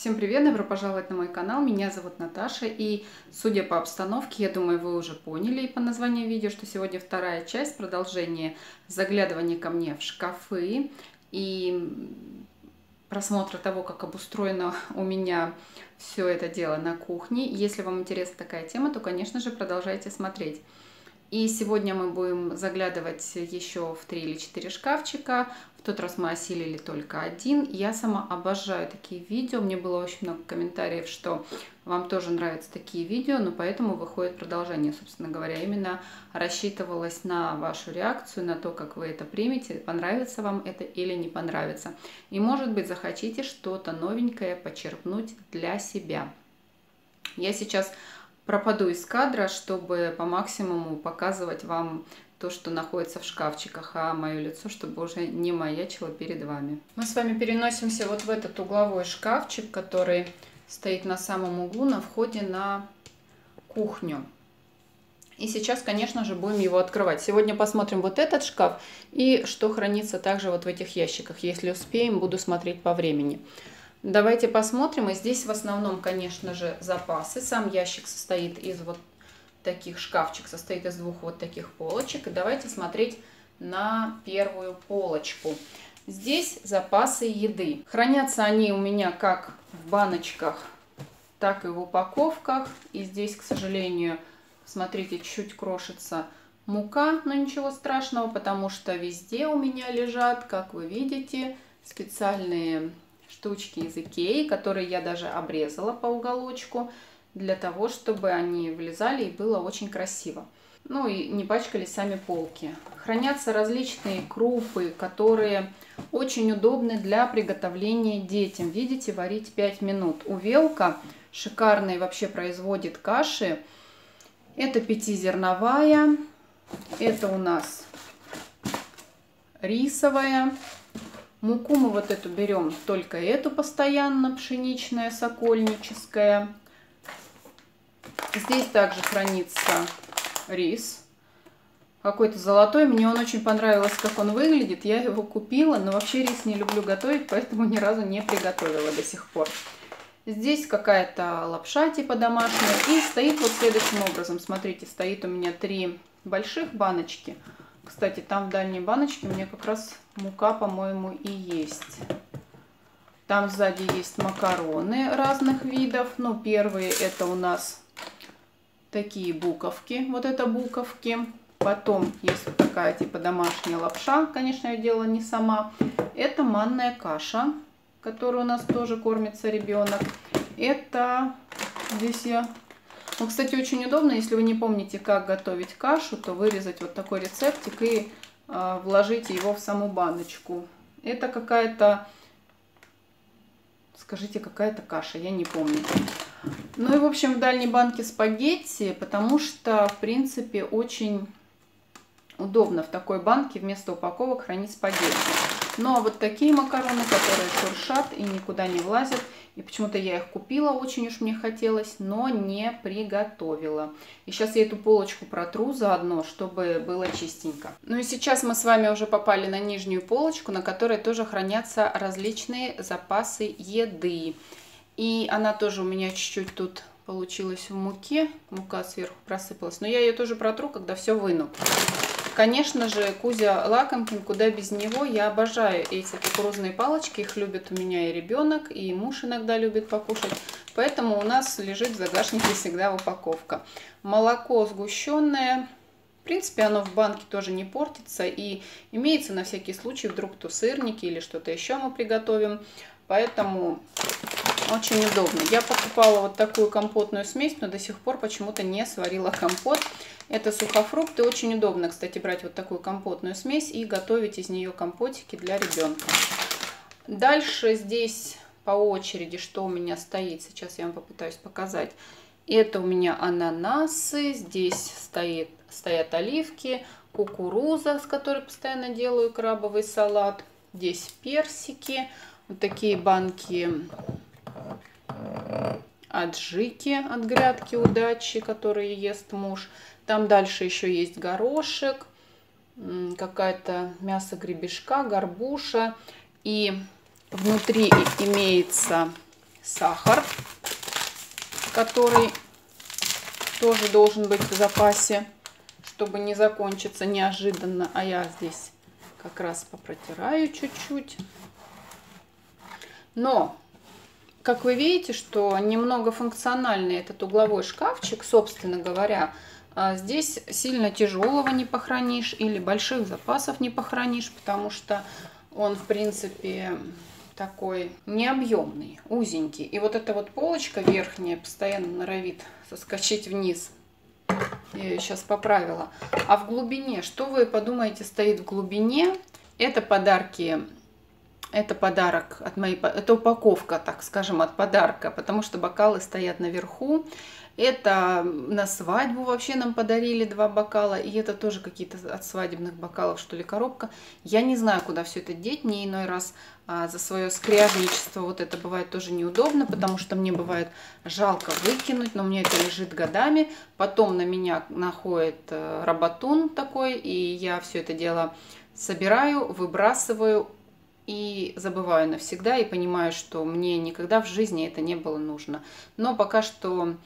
Всем привет, добро пожаловать на мой канал, меня зовут Наташа, и судя по обстановке, я думаю, вы уже поняли по названию видео, что сегодня вторая часть, продолжение заглядывания ко мне в шкафы и просмотра того, как обустроено у меня все это дело на кухне. Если вам интересна такая тема, то, конечно же, продолжайте смотреть. И сегодня мы будем заглядывать еще в 3 или 4 шкафчика. В тот раз мы осилили только один. Я сама обожаю такие видео. Мне было очень много комментариев, что вам тоже нравятся такие видео, но поэтому выходит продолжение. Собственно говоря, именно рассчитывалась на вашу реакцию, на то, как вы это примете, понравится вам это или не понравится. И, может быть, захотите что-то новенькое почерпнуть для себя. Я сейчас пропаду из кадра, чтобы по максимуму показывать вам то, что находится в шкафчиках, а мое лицо, чтобы уже не маячило перед вами. Мы с вами переносимся вот в этот угловой шкафчик, который стоит на самом углу на входе на кухню. И сейчас, конечно же, будем его открывать. Сегодня посмотрим вот этот шкаф и что хранится также вот в этих ящиках. Если успеем, буду смотреть по времени. Давайте посмотрим, и здесь в основном, конечно же, запасы. Сам ящик состоит из вот таких, шкафчик состоит из двух вот таких полочек. И давайте смотреть на первую полочку. Здесь запасы еды. Хранятся они у меня как в баночках, так и в упаковках. И здесь, к сожалению, смотрите, чуть-чуть крошится мука, но ничего страшного, потому что везде у меня лежат, как вы видите, специальные штучки из Икеи, которые я даже обрезала по уголочку, для того, чтобы они влезали и было очень красиво. Ну и не пачкались сами полки. Хранятся различные крупы, которые очень удобны для приготовления детям. Видите, варить 5 минут. У Велка шикарный вообще производит каши. Это 5-зерновая, это у нас рисовая. Муку мы вот эту берем, только эту постоянно, пшеничная, сокольническая. Здесь также хранится рис. Какой-то золотой, мне он очень понравился, как он выглядит. Я его купила, но вообще рис не люблю готовить, поэтому ни разу не приготовила до сих пор. Здесь какая-то лапша типа домашняя. И стоит вот следующим образом. Смотрите, стоит у меня 3 больших баночки. Кстати, там в дальней баночке у меня как раз мука, по-моему, и есть. Там сзади есть макароны разных видов. Но первые это у нас такие буковки. Вот это буковки. Потом есть вот такая типа домашняя лапша. Конечно, я делала не сама. Это манная каша, которой у нас тоже кормится ребенок. Это здесь я... Ну, кстати, очень удобно, если вы не помните, как готовить кашу, то вырезать вот такой рецептик и вложить его в саму баночку. Это какая-то, скажите, какая-то каша, я не помню. Ну и, в общем, в дальней банке спагетти, потому что, в принципе, очень удобно в такой банке вместо упаковок хранить спагетти. Ну а вот такие макароны, которые шуршат и никуда не влазят. И почему-то я их купила, очень уж мне хотелось, но не приготовила. И сейчас я эту полочку протру заодно, чтобы было чистенько. Ну и сейчас мы с вами уже попали на нижнюю полочку, на которой тоже хранятся различные запасы еды. И она тоже у меня чуть-чуть тут получилась в муке. Мука сверху просыпалась, но я ее тоже протру, когда все выну. Конечно же, Кузя Лакомкин, куда без него. Я обожаю эти кукурузные палочки. Их любит у меня и ребенок, и муж иногда любит покушать. Поэтому у нас лежит в загашнике всегда упаковка. Молоко сгущенное. В принципе, оно в банке тоже не портится. И имеется на всякий случай, вдруг то сырники или что-то еще мы приготовим. Поэтому очень удобно. Я покупала вот такую компотную смесь, но до сих пор почему-то не сварила компот. Это сухофрукты. Очень удобно, кстати, брать вот такую компотную смесь и готовить из нее компотики для ребенка. Дальше здесь по очереди, что у меня стоит. Сейчас я вам попытаюсь показать. Это у меня ананасы. Здесь стоят оливки, кукуруза, с которой постоянно делаю крабовый салат. Здесь персики. Вот такие банки аджики от грядки удачи, которые ест муж. Там дальше еще есть горошек, какая-то мясо гребешка, горбуша. И внутри имеется сахар, который тоже должен быть в запасе, чтобы не закончиться неожиданно. А я здесь как раз попротираю чуть-чуть. Но, как вы видите, что немного функциональный этот угловой шкафчик, собственно говоря, здесь сильно тяжелого не похоронишь или больших запасов не похоронишь, потому что он, в принципе, такой необъемный, узенький. И вот эта вот полочка верхняя постоянно норовит соскочить вниз. Я ее сейчас поправила. А в глубине, что вы подумаете, стоит в глубине? Это подарки. Это подарок от моей, это упаковка, так скажем, от подарка, потому что бокалы стоят наверху. Это на свадьбу вообще нам подарили два бокала, и это тоже какие-то от свадебных бокалов, что ли, коробка. Я не знаю, куда все это деть, мне иной раз за свое скряжничество вот это бывает тоже неудобно, потому что мне бывает жалко выкинуть, но мне это лежит годами. Потом на меня находит работун такой, и я все это дело собираю, выбрасываю. И забываю навсегда, и понимаю, что мне никогда в жизни это не было нужно. Но пока что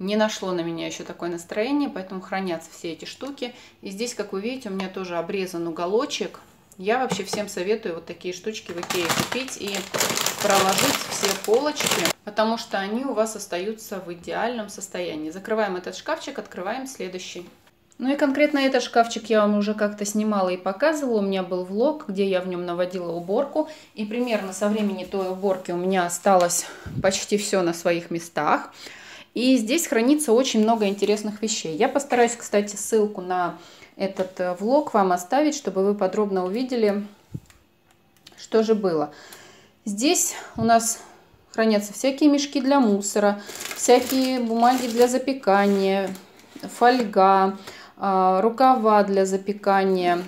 не нашло на меня еще такое настроение, поэтому хранятся все эти штуки. И здесь, как вы видите, у меня тоже обрезан уголочек. Я вообще всем советую вот такие штучки в Икее купить и проложить все полочки, потому что они у вас остаются в идеальном состоянии. Закрываем этот шкафчик, открываем следующий. Ну и конкретно этот шкафчик я вам уже как-то снимала и показывала. У меня был влог, где я в нем наводила уборку. И примерно со времени той уборки у меня осталось почти все на своих местах. И здесь хранится очень много интересных вещей. Я постараюсь, кстати, ссылку на этот влог вам оставить, чтобы вы подробно увидели, что же было. Здесь у нас хранятся всякие мешки для мусора, всякие бумаги для запекания, фольга, рукава для запекания,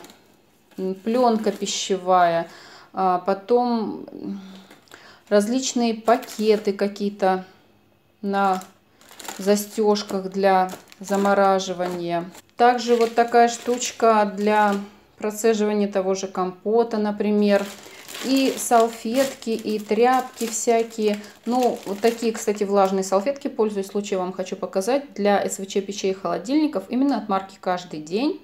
пленка пищевая, потом различные пакеты какие-то на застежках для замораживания. Также вот такая штучка для процеживания того же компота, например. И салфетки, и тряпки всякие. Ну, вот такие, кстати, влажные салфетки, пользуясь случаем, вам хочу показать. Для СВЧ печей и холодильников. Именно от марки «Каждый день».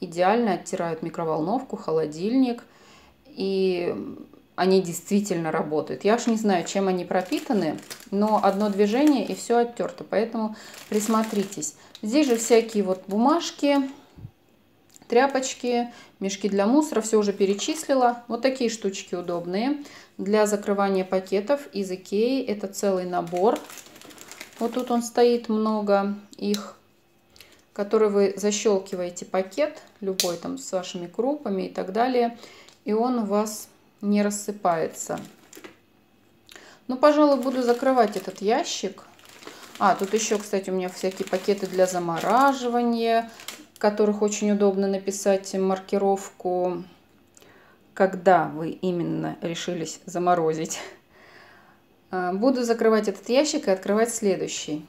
Идеально оттирают микроволновку, холодильник. И они действительно работают. Я уж не знаю, чем они пропитаны, но одно движение и все оттерто. Поэтому присмотритесь. Здесь же всякие вот бумажки, тряпочки, мешки для мусора, все уже перечислила. Вот такие штучки удобные для закрывания пакетов из Икеи. Это целый набор. Вот тут он стоит, много их, которые вы защелкиваете пакет, любой там с вашими крупами и так далее. И он у вас не рассыпается. Ну, пожалуй, буду закрывать этот ящик. А, тут еще, кстати, у меня всякие пакеты для замораживания, в которых очень удобно написать маркировку, когда вы именно решились заморозить. Буду закрывать этот ящик и открывать следующий.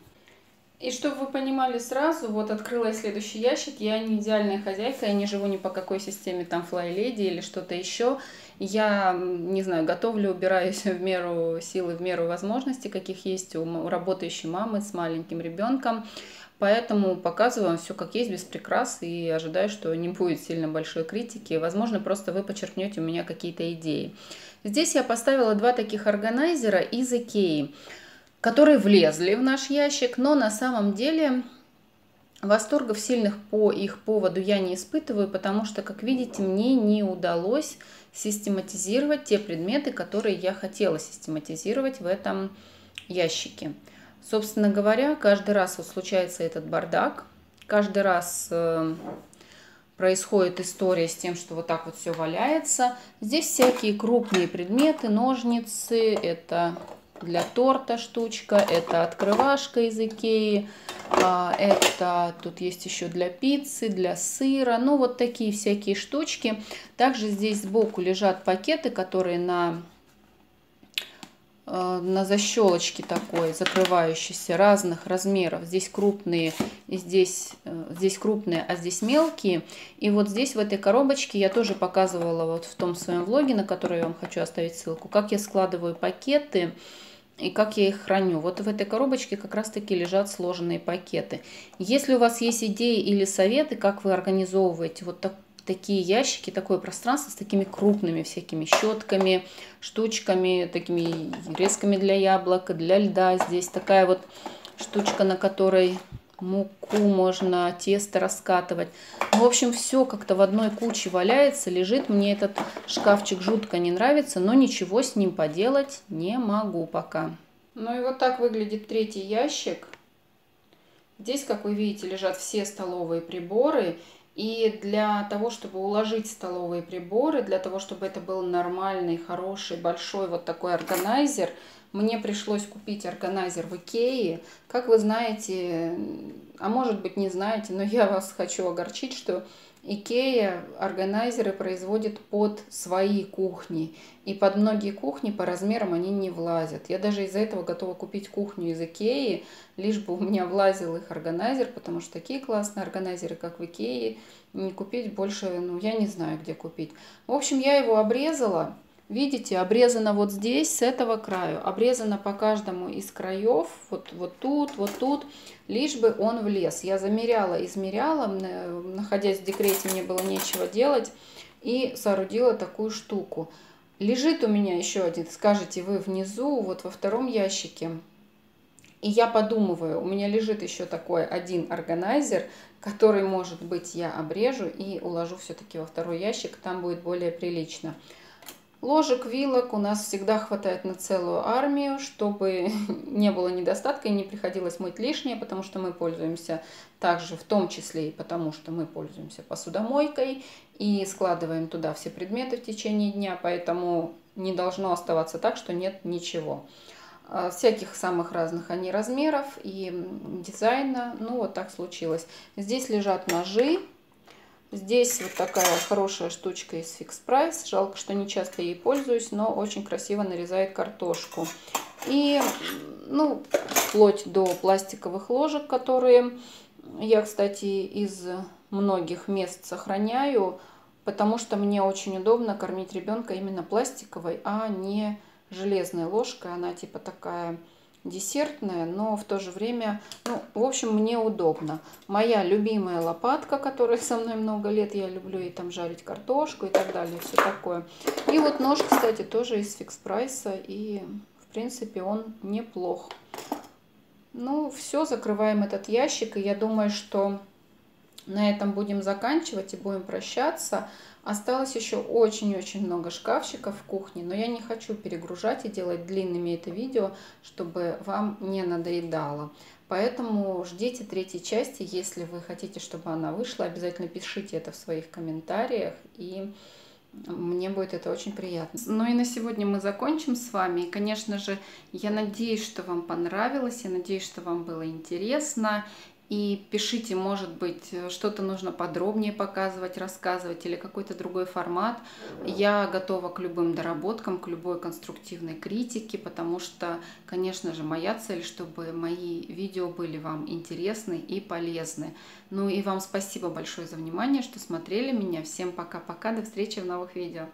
И чтобы вы понимали сразу, вот открыла я следующий ящик. Я не идеальная хозяйка, я не живу ни по какой системе, там флай-леди или что-то еще. Я, не знаю, готовлю, убираюсь в меру силы, в меру возможностей, каких есть у работающей мамы с маленьким ребенком. Поэтому показываю вам все как есть, без прикрас, и ожидаю, что не будет сильно большой критики. Возможно, просто вы почерпнете у меня какие-то идеи. Здесь я поставила два таких органайзера из Икеи, которые влезли в наш ящик, но на самом деле восторгов сильных по их поводу я не испытываю, потому что, как видите, мне не удалось систематизировать те предметы, которые я хотела систематизировать в этом ящике. Собственно говоря, каждый раз вот случается этот бардак, каждый раз происходит история с тем, что вот так вот все валяется. Здесь всякие крупные предметы, ножницы, это для торта штучка, это открывашка из Икеи, это тут есть еще для пиццы, для сыра, ну вот такие всякие штучки. Также здесь сбоку лежат пакеты, которые на защелочке такой, закрывающийся, разных размеров. Здесь крупные, и здесь крупные, а здесь мелкие. И вот здесь, в этой коробочке, я тоже показывала вот в том своем влоге, на который я вам хочу оставить ссылку, как я складываю пакеты и как я их храню. Вот в этой коробочке как раз-таки лежат сложенные пакеты. Если у вас есть идеи или советы, как вы организовываете вот такие ящики, такое пространство с такими крупными всякими щетками, штучками, такими резками для яблок, для льда. Здесь такая вот штучка, на которой муку можно, тесто раскатывать. В общем, все как-то в одной куче валяется, лежит. Мне этот шкафчик жутко не нравится, но ничего с ним поделать не могу пока. Ну и вот так выглядит третий ящик. Здесь, как вы видите, лежат все столовые приборы. И для того, чтобы уложить столовые приборы, для того, чтобы это был нормальный, хороший, большой вот такой органайзер, мне пришлось купить органайзер в Икее. Как вы знаете, а может быть не знаете, но я вас хочу огорчить, что Икеа органайзеры производит под свои кухни. И под многие кухни по размерам они не влазят. Я даже из-за этого готова купить кухню из Икеи, лишь бы у меня влазил их органайзер, потому что такие классные органайзеры, как в Икее, не купить больше, ну, я не знаю, где купить. В общем, я его обрезала. Видите, обрезано вот здесь, с этого краю. Обрезано по каждому из краев, вот тут. Лишь бы он влез. Я замеряла, измеряла, находясь в декрете, мне было нечего делать. И соорудила такую штуку. Лежит у меня еще один, скажете вы, внизу, вот во втором ящике. И я подумываю, у меня лежит еще такой один органайзер, который, может быть, я обрежу и уложу все-таки во второй ящик. Там будет более прилично. Ложек, вилок у нас всегда хватает на целую армию, чтобы не было недостатка и не приходилось мыть лишнее, потому что мы пользуемся также, в том числе и потому, что мы пользуемся посудомойкой и складываем туда все предметы в течение дня, поэтому не должно оставаться так, что нет ничего. Всяких самых разных они размеров и дизайна, ну вот так случилось. Здесь лежат ножи. Здесь вот такая хорошая штучка из Fix Price. Жалко, что не часто ей пользуюсь, но очень красиво нарезает картошку. И, ну, вплоть до пластиковых ложек, которые я, кстати, из многих мест сохраняю, потому что мне очень удобно кормить ребенка именно пластиковой, а не железной ложкой. Она типа такая десертная, но в то же время, ну, в общем, мне удобно. Моя любимая лопатка, которая со мной много лет, я люблю и там жарить картошку и так далее, все такое. И вот нож, кстати, тоже из Fix Price, и, в принципе, он неплох. Ну, все, закрываем этот ящик, и я думаю, что на этом будем заканчивать и будем прощаться. Осталось еще очень-очень много шкафчиков в кухне, но я не хочу перегружать и делать длинными это видео, чтобы вам не надоедало. Поэтому ждите третьей части, если вы хотите, чтобы она вышла, обязательно пишите это в своих комментариях, и мне будет это очень приятно. Ну и на сегодня мы закончим с вами. И, конечно же, я надеюсь, что вам понравилось, я надеюсь, что вам было интересно. И пишите, может быть, что-то нужно подробнее показывать, рассказывать или какой-то другой формат. Я готова к любым доработкам, к любой конструктивной критике, потому что, конечно же, моя цель, чтобы мои видео были вам интересны и полезны. Ну и вам спасибо большое за внимание, что смотрели меня. Всем пока-пока, до встречи в новых видео.